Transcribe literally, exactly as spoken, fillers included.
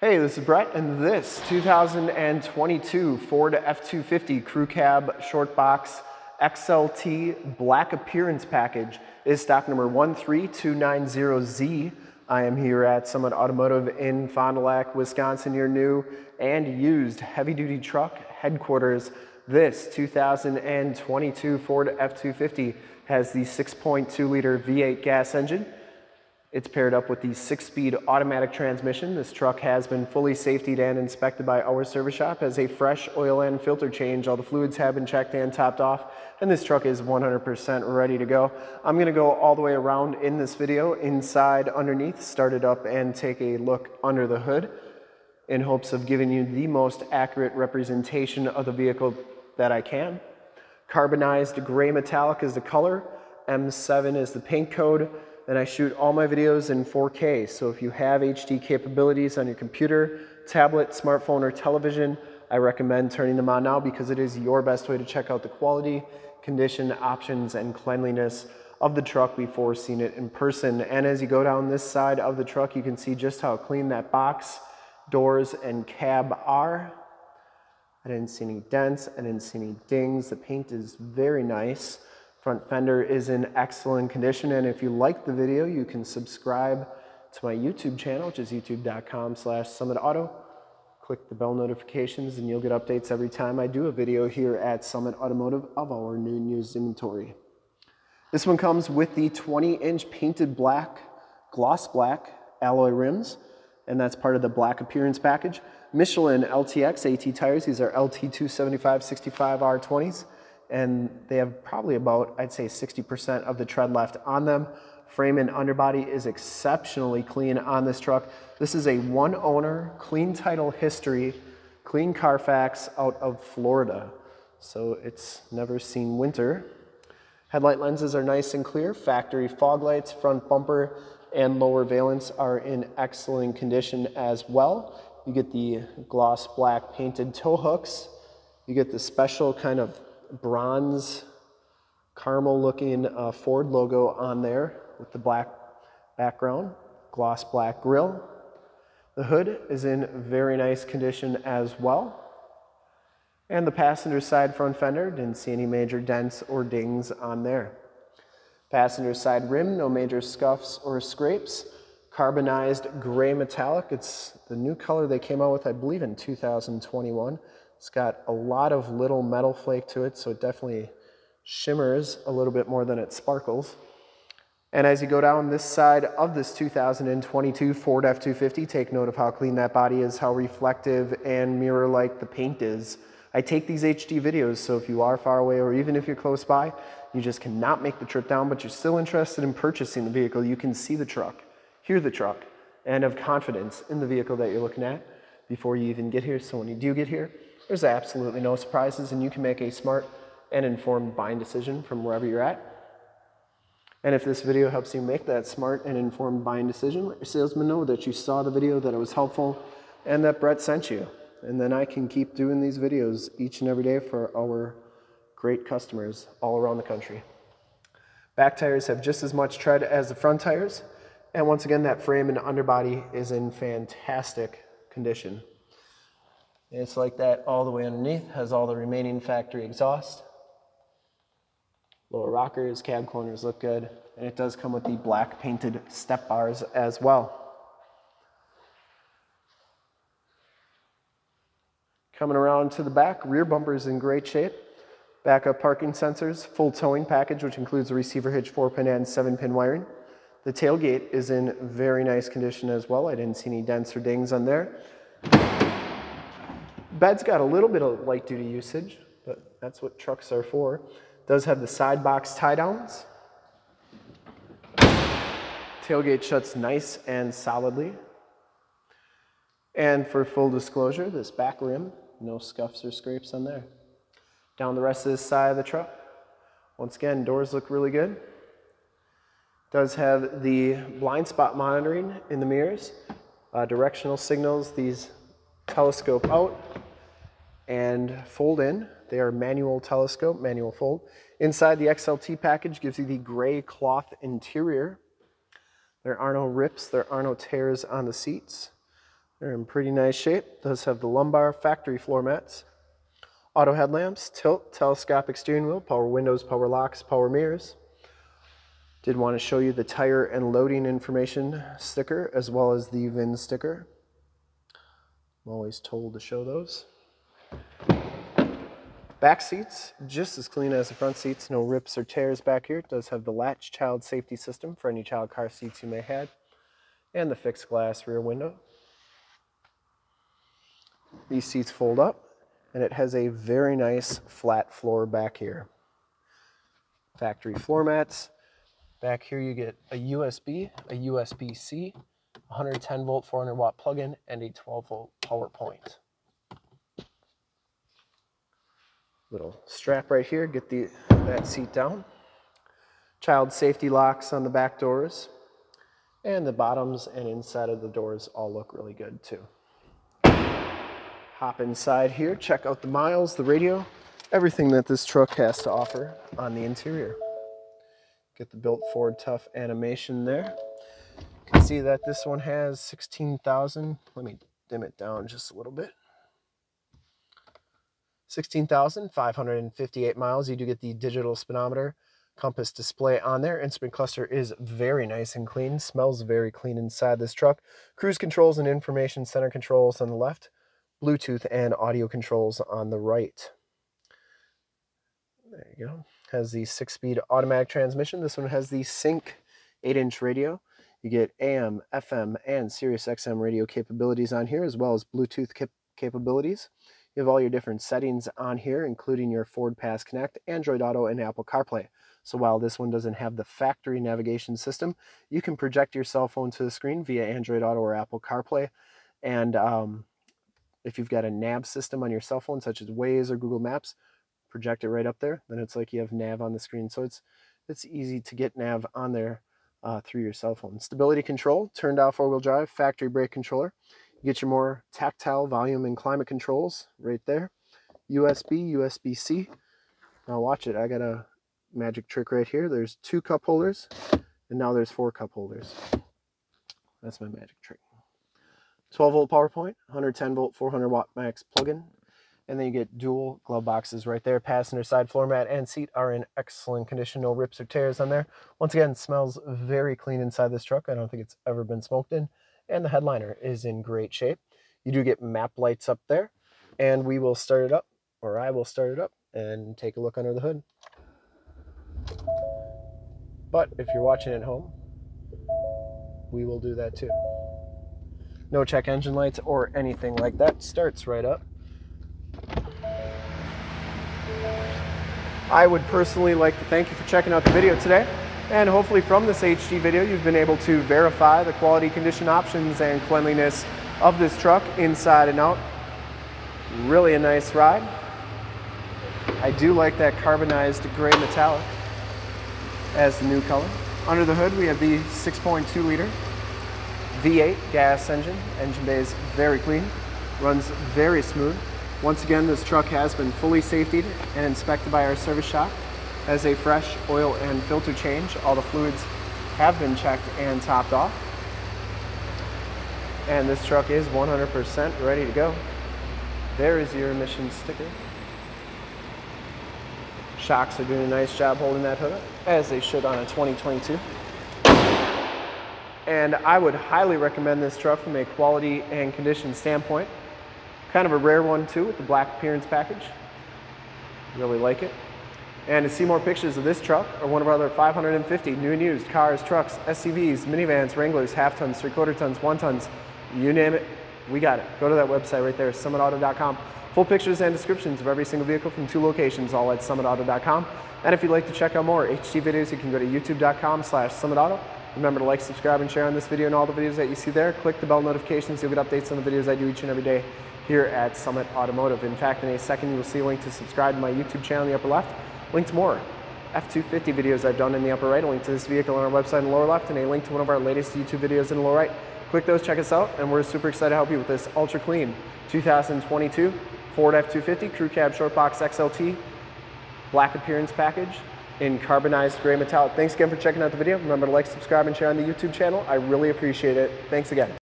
Hey, this is Brett, and this two thousand twenty-two Ford F two fifty Crew Cab Short Box X L T Black Appearance Package is stock number one three two nine zero Z. I am here at Summit Automotive in Fond du Lac, Wisconsin, your new and used heavy-duty truck headquarters. This two thousand twenty-two Ford F two fifty has the six point two liter V eight gas engine. It's paired up with the six-speed automatic transmission. This truck has been fully safetied and inspected by our service shop, has a fresh oil and filter change. All the fluids have been checked and topped off, and this truck is one hundred percent ready to go. I'm going to go all the way around in this video, inside, underneath, start it up, and take a look under the hood in hopes of giving you the most accurate representation of the vehicle that I can. Carbonized gray metallic is the color, M seven is the paint code, and I shoot all my videos in four K, so if you have H D capabilities on your computer, tablet, smartphone, or television, I recommend turning them on now because it is your best way to check out the quality, condition, options, and cleanliness of the truck before seeing it in person. And as you go down this side of the truck, you can see just how clean that box, doors, and cab are. I didn't see any dents, I didn't see any dings. The paint is very nice. Front fender is in excellent condition, and if you like the video, you can subscribe to my YouTube channel, which is youtube dot com slash Summit Auto. Click the bell notifications, and you'll get updates every time I do a video here at Summit Automotive of our new and used inventory. This one comes with the twenty inch painted black, gloss black alloy rims, and that's part of the black appearance package. Michelin L T X A T tires. These are L T two seventy-five sixty-five R twenties. And they have probably about, I'd say, sixty percent of the tread left on them. Frame and underbody is exceptionally clean on this truck. This is a one owner, clean title history, clean Carfax out of Florida. So it's never seen winter. Headlight lenses are nice and clear. Factory fog lights, front bumper, and lower valence are in excellent condition as well. You get the gloss black painted tow hooks. You get the special kind of bronze caramel looking uh, Ford logo on there with the black background, gloss black grille. The hood is in very nice condition as well. And the passenger side front fender, didn't see any major dents or dings on there. Passenger side rim, no major scuffs or scrapes. Carbonized gray metallic, it's the new color they came out with, I believe, in two thousand twenty-one. It's got a lot of little metal flake to it, so it definitely shimmers a little bit more than it sparkles. And as you go down this side of this two thousand twenty-two Ford F two fifty, take note of how clean that body is, how reflective and mirror-like the paint is. I take these H D videos, so if you are far away or even if you're close by, you just cannot make the trip down, but you're still interested in purchasing the vehicle, you can see the truck, hear the truck, and have confidence in the vehicle that you're looking at before you even get here. So when you do get here, there's absolutely no surprises, and you can make a smart and informed buying decision from wherever you're at. And if this video helps you make that smart and informed buying decision, let your salesman know that you saw the video, that it was helpful, and that Brett sent you. And then I can keep doing these videos each and every day for our great customers all around the country. Back tires have just as much tread as the front tires. And once again, that frame and underbody is in fantastic condition. It's like that all the way underneath, has all the remaining factory exhaust. Lower rockers, cab corners look good, and it does come with the black painted step bars as well. Coming around to the back, rear bumper is in great shape. Backup parking sensors, full towing package, which includes the receiver hitch, four pin and seven pin wiring. The tailgate is in very nice condition as well. I didn't see any dents or dings on there. Bed's got a little bit of light duty usage, but that's what trucks are for. Does have the side box tie downs. Tailgate shuts nice and solidly. And for full disclosure, this back rim, no scuffs or scrapes on there. Down the rest of this side of the truck. Once again, doors look really good. Does have the blind spot monitoring in the mirrors, uh, directional signals, these telescope out and fold in. They are manual telescope, manual fold. Inside the X L T package gives you the gray cloth interior. There are no rips, there are no tears on the seats. They're in pretty nice shape. Does have the lumbar factory floor mats, auto headlamps, tilt, telescopic steering wheel, power windows, power locks, power mirrors. Did want to show you the tire and loading information sticker as well as the V I N sticker. I'm always told to show those. Back seats, just as clean as the front seats, no rips or tears back here. It does have the latch child safety system for any child car seats you may have, and the fixed glass rear window. These seats fold up, and it has a very nice flat floor back here. Factory floor mats. Back here you get a U S B, a U S B C, one hundred ten volt, four hundred watt plug-in, and a twelve volt power point. Little strap right here, get the that seat down. Child safety locks on the back doors, and the bottoms and inside of the doors all look really good too. Hop inside here, check out the miles, the radio, everything that this truck has to offer on the interior. Get the built Ford Tough animation there. You can see that this one has sixteen thousand. Let me dim it down just a little bit. sixteen thousand five hundred fifty-eight miles. You do get the digital speedometer, compass display on there. Instrument cluster is very nice and clean. Smells very clean inside this truck. Cruise controls and information center controls on the left. Bluetooth and audio controls on the right. There you go. Has the six-speed automatic transmission. This one has the Sync eight inch radio. You get A M, F M, and Sirius X M radio capabilities on here, as well as Bluetooth cap capabilities. You have all your different settings on here, including your Ford Pass Connect, Android Auto, and Apple CarPlay. So while this one doesn't have the factory navigation system, you can project your cell phone to the screen via Android Auto or Apple CarPlay. And um, if you've got a nav system on your cell phone, such as Waze or Google Maps, project it right up there. Then it's like you have nav on the screen. So it's, it's easy to get nav on there uh, through your cell phone. Stability control, turned off four-wheel drive, factory brake controller. You get your more tactile volume and climate controls right there. U S B, U S B C. Now watch it. I got a magic trick right here. There's two cup holders, and now there's four cup holders. That's my magic trick. twelve volt power point, one hundred ten volt, four hundred watt max plug-in. And then you get dual glove boxes right there. Passenger side floor mat and seat are in excellent condition. No rips or tears on there. Once again, smells very clean inside this truck. I don't think it's ever been smoked in. And the headliner is in great shape. You do get map lights up there. And we will start it up, or I will start it up, and take a look under the hood. But if you're watching at home, we will do that too. No check engine lights or anything like that. Starts right up. I would personally like to thank you for checking out the video today, and hopefully from this H D video you've been able to verify the quality, condition, options, and cleanliness of this truck inside and out. Really a nice ride. I do like that carbonized gray metallic as the new color. Under the hood we have the six point two liter V eight gas engine. Engine bay is very clean, runs very smooth. Once again, this truck has been fully safetied and inspected by our service shop. Has a fresh oil and filter change. All the fluids have been checked and topped off. And this truck is one hundred percent ready to go. There is your emissions sticker. Shocks are doing a nice job holding that hood up, as they should on a twenty twenty-two. And I would highly recommend this truck from a quality and condition standpoint. Kind of a rare one too, with the black appearance package. Really like it. And to see more pictures of this truck or one of our other five hundred fifty new and used cars, trucks, S U Vs, minivans, Wranglers, half tons, three quarter tons, one tons, you name it, we got it. Go to that website right there, summit auto dot com. Full pictures and descriptions of every single vehicle from two locations, all at summit auto dot com. And if you'd like to check out more H D videos, you can go to youtube dot com slash summit auto. Remember to like, subscribe, and share on this video and all the videos that you see there. Click the bell notifications. You'll get updates on the videos I do each and every day here at Summit Automotive. In fact, in a second, you will see a link to subscribe to my YouTube channel in the upper left, link to more F two fifty videos I've done in the upper right, a link to this vehicle on our website in the lower left, and a link to one of our latest YouTube videos in the lower right. Click those, check us out, and we're super excited to help you with this ultra clean two thousand twenty-two Ford F two fifty Crew Cab Short Box X L T black appearance package in carbonized gray metallic. Thanks again for checking out the video. Remember to like, subscribe, and share on the YouTube channel. I really appreciate it. Thanks again.